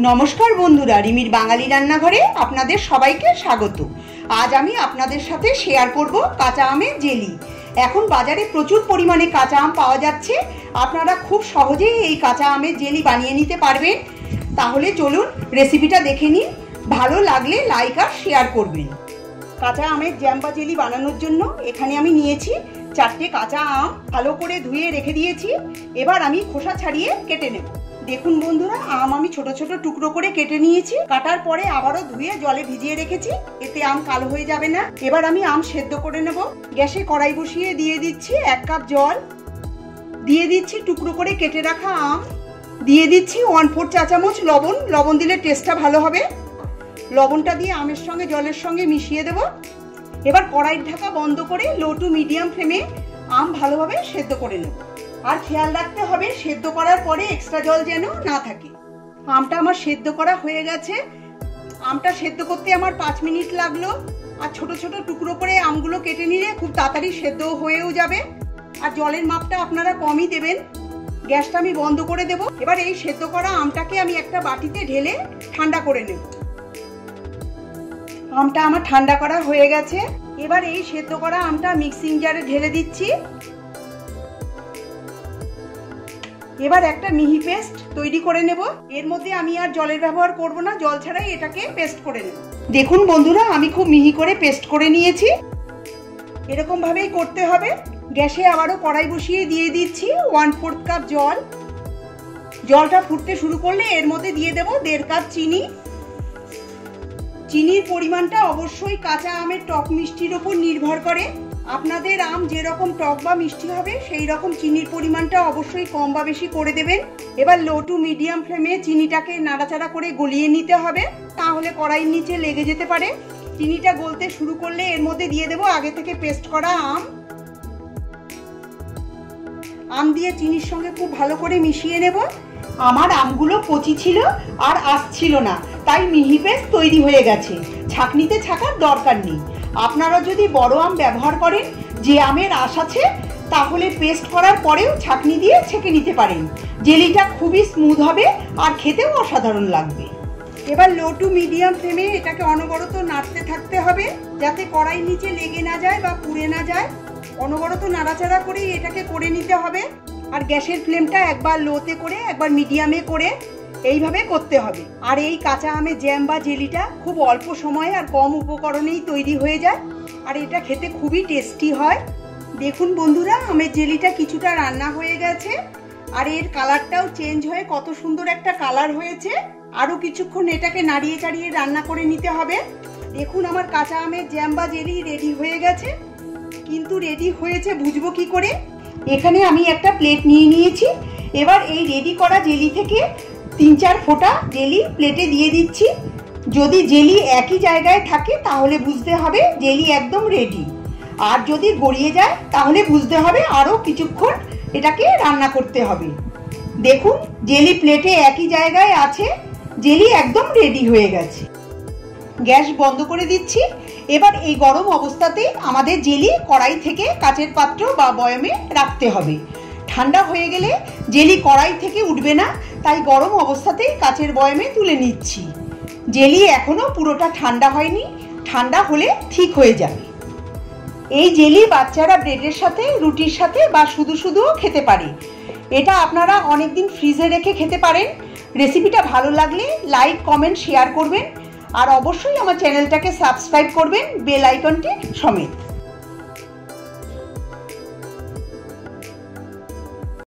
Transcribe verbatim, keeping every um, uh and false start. नमस्कार बंधुरा रिमिर बांगाली रान्नाघरे आपनादेर सबाइके स्वागत। आज आमी आपनादेर साथे शेयर करब काँचा आमेर जेली। एखन बाजारे प्रचुर परिमाणे काँचा आम पाওয়া যাচ্ছে, আপনারা खूब सहजे এই কাঁচা আমের जेली বানিয়ে নিতে পারবেন। তাহলে চলুন রেসিপিটা দেখে নিন। ভালো লাগলে লাইক আর শেয়ার করবেন। কাঁচা আমের জ্যাম বা জেলি বানানোর জন্য এখানে আমি নিয়েছি চারটে কাঁচা আম, ভালো করে ধুয়ে রেখে দিয়েছি। এবার আমি খোসা ছাড়িয়ে কেটে নেব। দেখুন বন্ধুরা, আম আমি ছোট ছোট টুকরো করে কেটে নিয়েছি। কাটার পরে আবারও ধুয়ে জলে ভিজিয়ে রেখেছি, এতে আম কালো হয়ে যাবে না। এবার আমি আম সেদ্ধ করে নেব। গ্যাসে কড়াই বসিয়ে দিয়ে দিচ্ছি এক কাপ জল, দিয়ে দিচ্ছি টুকরো করে কেটে রাখা আম, দিয়ে দিচ্ছি ওয়ান ফোর চা চামচ লবণ। লবণ দিলে টেস্টটা ভালো হবে। লবণটা দিয়ে আমের সঙ্গে জলের সঙ্গে মিশিয়ে দেব। এবার কড়াইয়ের ঢাকা বন্ধ করে লো টু মিডিয়াম ফ্লেমে আম ভালোভাবে সেদ্ধ করে নেব। আর খেয়াল রাখতে হবে সেদ্ধ করার পরে এক্সট্রা জল যেন না থাকে। আমটা আমার সেদ্ধ করা হয়ে গেছে। আমটা সেদ্ধ করতে আমার পাঁচ মিনিট লাগলো। আর ছোট ছোট টুকরো করে আমগুলো কেটে নিলে খুব তাড়াতাড়ি সেদ্ধ হয়েও যাবে। আর জলের মাপটা আপনারা কমই দেবেন। গ্যাসটা আমি বন্ধ করে দেব। এবার এই সেদ্ধ করা আমটাকে আমি একটা বাটিতে ঢেলে ঠান্ডা করে নেব। আমটা আমার ঠান্ডা করা হয়ে গেছে। এবার এই সেদ্ধ করা আমটা মিক্সিং জারে ঢেলে দিচ্ছি। এবার একটা মিহি পেস্ট তৈরি করে নেব। এর মধ্যে আমি আর জলের ব্যবহার করব না, জল ছাড়াই এটাকে পেস্ট করে নেব। দেখুন বন্ধুরা, আমি খুব মিহি করে পেস্ট করে নিয়েছি। এরকম ভাবেই করতে হবে। গ্যাসে আবারও কড়াই বসিয়ে দিয়ে দিচ্ছি ওয়ান ফোর্থ কাপ জল। জলটা ফুটতে শুরু করলে এর মধ্যে দিয়ে দেব দেড় কাপ চিনি। চিনির পরিমাণটা অবশ্যই কাঁচা আমের টক মিষ্টির ওপর নির্ভর করে। আপনাদের আম যেরকম টক বা মিষ্টি হবে সেই রকম চিনির পরিমাণটা অবশ্যই কম বা বেশি করে দেবেন। এবার লো টু মিডিয়াম ফ্লেমে চিনিটাকে নাড়াচাড়া করে গলিয়ে নিতে হবে, তাহলে কড়াইয়ের নিচে লেগে যেতে পারে। চিনিটা গলতে শুরু করলে এর মধ্যে দিয়ে দেব আগে থেকে পেস্ট করা আম। আম দিয়ে চিনির সঙ্গে খুব ভালো করে মিশিয়ে নেব। আমার আমগুলো কচি ছিল আর আসছিল না, তাই মিহি পেস্ট তৈরি হয়ে গেছে। ছাঁকনিতে ছাঁকার দরকার নেই। আপনারা যদি বড় আম ব্যবহার করেন, যে আমের আঁশ আছে, তাহলে পেস্ট করার পরেও ছাঁকনি দিয়ে ছেঁকে নিতে পারেন। জেলিটা খুবই স্মুথ হবে আর খেতেও অসাধারণ লাগবে। এবার লো টু মিডিয়াম ফ্লেমে এটাকে অনবরত নাড়তে থাকতে হবে, যাতে কড়াই নিচে লেগে না যায় বা পুড়ে না যায়। অনবরত নাড়াচাড়া করে এটাকে করে নিতে হবে। আর গ্যাসের ফ্লেমটা একবার লোতে করে একবার মিডিয়ামে করে এইভাবে করতে হবে। আর এই কাঁচা আমের জ্যাম বা জেলিটা খুব অল্প সময়ে আর কম উপকরণেই তৈরি হয়ে যায়। আর এটা খেতে খুবই টেস্টি হয়। দেখুন বন্ধুরা, আমের জেলিটা কিছুটা রান্না হয়ে গেছে। আর এর কালারটাও চেঞ্জ হয়ে কত সুন্দর একটা কালার হয়েছে। আরও কিছুক্ষণ এটাকে নাড়িয়ে চাড়িয়ে রান্না করে নিতে হবে। দেখুন, আমার কাঁচা আমের জ্যাম বা জেলি রেডি হয়ে গেছে। কিন্তু রেডি হয়েছে বুঝবো কি করে? এখানে আমি একটা প্লেট নিয়ে নিয়েছি। এবার এই রেডি করা জেলি থেকে তিন চার ফোঁটা জেলি প্লেটে দিয়ে দিচ্ছি। যদি জেলি একই জায়গায় থাকে তাহলে বুঝতে হবে জেলি একদম রেডি। আর যদি গড়িয়ে যায় তাহলে বুঝতে হবে আরও কিছুক্ষণ এটাকে রান্না করতে হবে। দেখুন, জেলি প্লেটে একই জায়গায় আছে। জেলি একদম রেডি হয়ে গেছে। গ্যাস বন্ধ করে দিচ্ছি। এবার এই গরম অবস্থাতেই আমাদের জেলি কড়াই থেকে কাচের পাত্র বা বয়ামে রাখতে হবে। ঠান্ডা হয়ে গেলে জেলি কড়াই থেকে উঠবে না, তাই গরম অবস্থাতেই কাচের বয়ামে তুলে নিচ্ছি। জেলি এখনও পুরোটা ঠান্ডা হয়নি, ঠান্ডা হলে ঠিক হয়ে যাবে। এই জেলি বাচ্চারা ব্রেডের সাথে, রুটির সাথে বা শুধু শুধুও খেতে পারে। এটা আপনারা অনেকদিন ফ্রিজে রেখে খেতে পারেন। রেসিপিটা ভালো লাগলে লাইক, কমেন্ট, শেয়ার করবেন। আর অবশ্যই আমার চ্যানেলটাকে সাবস্ক্রাইব করবেন বেল আইকনটি সমেত।